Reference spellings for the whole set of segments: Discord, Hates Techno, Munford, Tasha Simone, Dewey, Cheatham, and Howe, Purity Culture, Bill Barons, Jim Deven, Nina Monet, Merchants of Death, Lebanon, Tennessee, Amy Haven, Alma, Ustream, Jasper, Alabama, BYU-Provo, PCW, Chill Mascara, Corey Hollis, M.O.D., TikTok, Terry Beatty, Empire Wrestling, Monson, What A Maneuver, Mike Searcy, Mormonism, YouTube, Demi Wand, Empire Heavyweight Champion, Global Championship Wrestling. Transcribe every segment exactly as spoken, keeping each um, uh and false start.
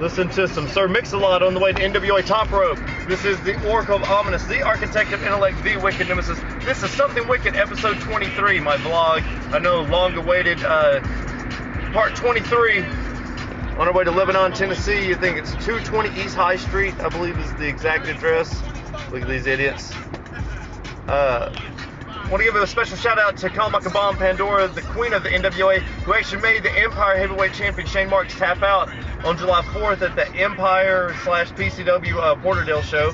Listen to some Sir Mix-a-Lot on the way to N W A Top Rope. This is the Oracle of Ominous, the Architect of Intellect, the Wicked Nemesis. This is Something Wicked, episode twenty-three, my vlog. I know, long-awaited uh, part twenty-three. On our way to Lebanon, Tennessee. You think it's two twenty East High Street, I believe is the exact address. Look at these idiots. Uh... I want to give a special shout out to Calm Like a Bomb Pandora, the queen of the N W A, who actually made the Empire Heavyweight Champion Shane Marx tap out on July fourth at the Empire slash P C W uh, Porterdale show,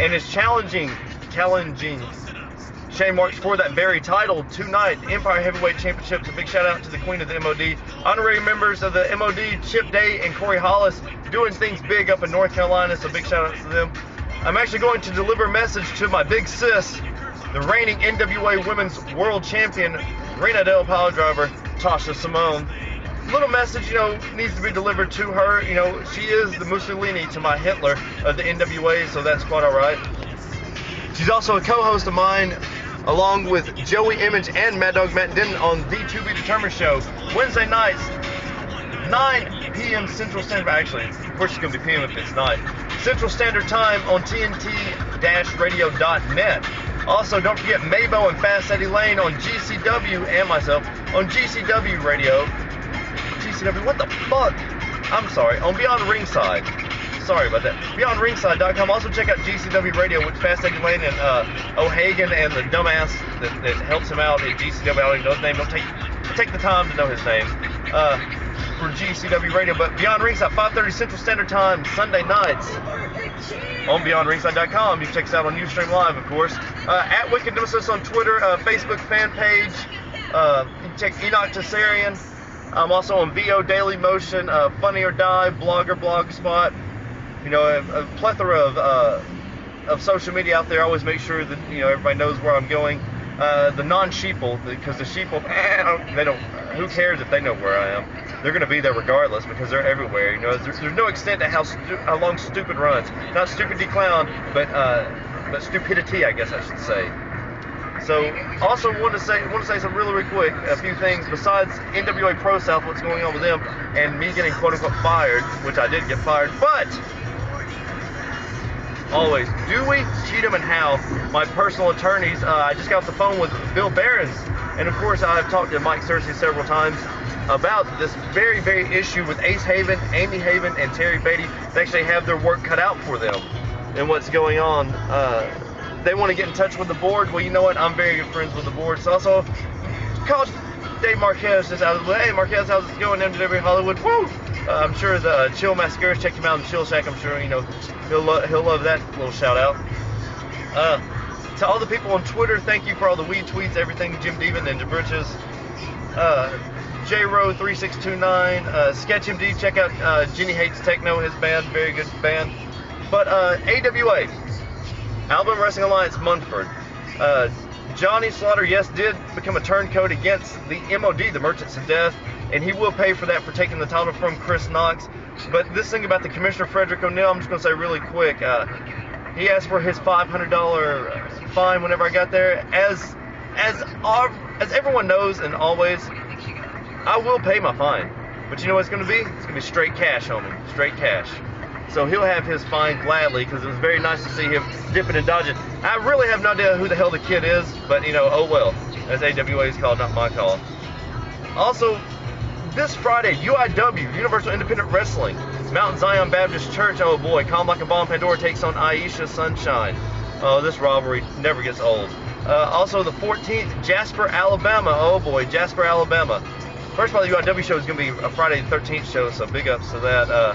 and is challenging, challenging Shane Marx for that very title tonight, Empire Heavyweight Championship. So big shout out to the queen of the M O D. Honorary members of the M O D, Chip Day and Corey Hollis, doing things big up in North Carolina, so big shout out to them. I'm actually going to deliver a message to my big sis, the reigning N W A Women's World Champion, Rena Dell Power Driver, Tasha Simone. Little message, you know, needs to be delivered to her. You know, she is the Mussolini to my Hitler of the N W A, so that's quite all right. She's also a co-host of mine, along with Joey Image and Mad Dog Matt Denton on the two B Determined Show, Wednesday nights, nine p.m. Central Standard. Actually, of course, it's going to be p m if it's night. Central Standard Time on T N T radio dot net. Also, don't forget Mabo and Fast Eddie Lane on G C W, and myself on G C W Radio. G C W, what the fuck? I'm sorry, on Beyond Ringside. Sorry about that. Beyond Ringside dot com. Also, check out G C W Radio with Fast Eddie Lane and uh, O'Hagan and the dumbass that, that helps him out at G C W. I don't even know his name. Don't take, take the time to know his name uh, for G C W Radio. But Beyond Ringside, five thirty Central Standard Time, Sunday nights. On Beyond Ringside dot com. You can check us out on Ustream Live, of course. Uh, at Wicked Nemesis on Twitter, uh, Facebook fan page. Uh, you can check Enoch Tsarion. I'm also on V O Daily Motion, uh, Funny or Die, Blogger, Blogspot. You know, a, a plethora of uh, of social media out there. I always make sure that, you know, everybody knows where I'm going. Uh, the non-sheeple, because the, the sheeple, eh, don't, they don't, who cares if they know where I am? They're going to be there regardless, because they're everywhere, you know. There's, there's no extent to how, stu how long stupid runs. Not stupidity clown, but, uh, but stupidity, I guess I should say. So, also want to say, want to say something really, really quick, a few things, besides N W A Pro South, what's going on with them, and me getting quote-unquote fired, which I did get fired, but always Dewey, Cheatham, and Howe, my personal attorneys. Uh, I just got off the phone with Bill Barons, and of course I've talked to Mike Searcy several times about this very, very issue with Ace Haven, Amy Haven, and Terry Beatty. They actually have their work cut out for them and what's going on. Uh, they want to get in touch with the board. Well, you know what? I'm very good friends with the board. So also, college Dave Marquez is out of the way. Hey, Marquez, how's it going? M W Hollywood. Woo! Uh, I'm sure the uh, Chill Mascara, checked him out in the Chill Shack. I'm sure, you know, he'll, lo he'll love that little shout out. Uh, to all the people on Twitter, thank you for all the weed tweets, everything, Jim Deven and DeBriches. Uh, J Row three six two nine, uh, SketchMD, check out uh, Jenny Hates Techno, his band, very good band. But uh, A W A, Alabama Wrestling Alliance, Munford. Uh, Johnny Slaughter, yes, did become a turncoat against the M O D, the Merchants of Death, and he will pay for that for taking the title from Chris Knox. But this thing about the Commissioner Frederick O'Neill, I'm just going to say really quick. Uh, he asked for his five hundred dollar fine whenever I got there. As as our, as everyone knows and always, I will pay my fine. But you know what it's going to be? It's going to be straight cash, homie. Straight cash. So he'll have his fine gladly, because it was very nice to see him dipping and dodging. I really have no idea who the hell the kid is, but, you know, oh well. That's A W A's call, not my call. Also, this Friday, U I W, Universal Independent Wrestling, Mount Zion Baptist Church. Oh boy, Calm Like a Bomb Pandora takes on Aisha Sunshine. Oh, this rivalry never gets old. Uh, also, the fourteenth, Jasper, Alabama. Oh boy, Jasper, Alabama. First of all, the U I W show is going to be a Friday the thirteenth show, so big ups to that. Uh,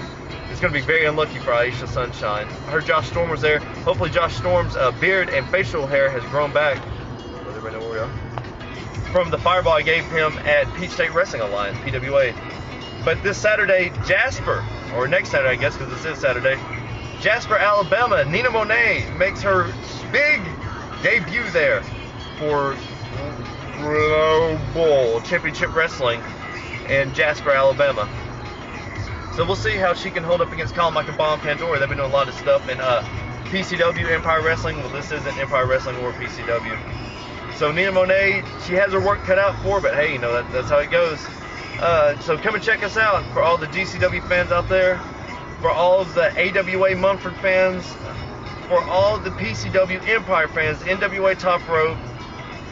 It's going to be very unlucky for Aisha Sunshine. I heard Josh Storm was there. Hopefully Josh Storm's uh, beard and facial hair has grown back. Does everybody know where we are? From the fireball I gave him at Peach State Wrestling Alliance, P W A. But this Saturday, Jasper, or next Saturday, I guess, because this is Saturday, Jasper, Alabama, Nina Monet makes her big debut there for Global Championship Wrestling in Jasper, Alabama. So we'll see how she can hold up against Calm Like a Bomb Pandora. They've been doing a lot of stuff in uh, P C W, Empire Wrestling. Well, this isn't Empire Wrestling or P C W. So Nina Monet, she has her work cut out for, but hey, you know, that, that's how it goes. Uh, so come and check us out for all the G C W fans out there. for all the A W A Mumford fans, for all the P C W Empire fans, N W A Top Rope,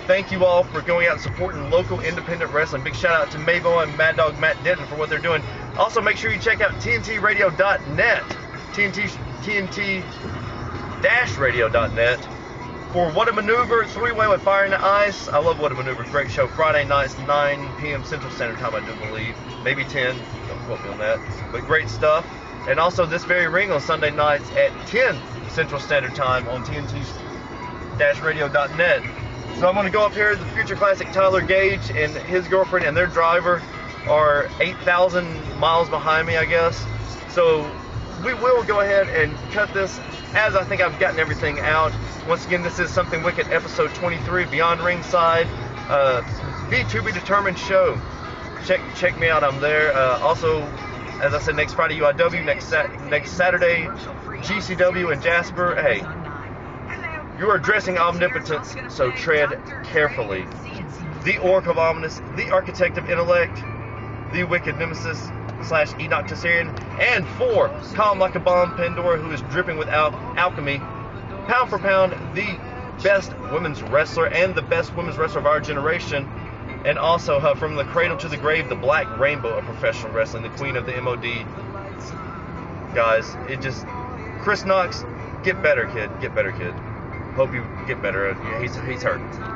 thank you all for going out and supporting local independent wrestling. Big shout out to Mabel and Mad Dog Matt Denton for what they're doing. Also, make sure you check out T N T radio dot net, T N T radio dot net for What A Maneuver, three-way with Fire and Ice. I love What A Maneuver. Great show. Friday nights, nine p.m. Central Standard Time, I do believe. Maybe ten. Don't quote me on that. But great stuff. And also This Very Ring on Sunday nights at ten Central Standard Time on T N T radio dot net. So I'm going to go up here. The future classic Tyler Gage and his girlfriend and their driver are eight thousand miles behind me, I guess. So we will go ahead and cut this, as I think I've gotten everything out. Once again, this is Something Wicked, episode twenty-three, Beyond Ringside, uh, the two B Determined Show. Check check me out. I'm there. Uh, also, as I said, next Friday, U I W. Next, sat next Saturday, G C W and Jasper. Hey. You are addressing omnipotence, so tread carefully. The Orc of Ominous, the Architect of Intellect, the Wicked Nemesis slash Enoch Tsarion, and for Calm Like a Bomb Pandora, who is dripping with al alchemy, pound for pound, the best women's wrestler and the best women's wrestler of our generation, and also uh, from the cradle to the grave, the black rainbow of professional wrestling, the queen of the M O D Guys, it just... Chris Knox, get better, kid. Get better, kid. Hope you get better. Yeah, he's, he's hurt.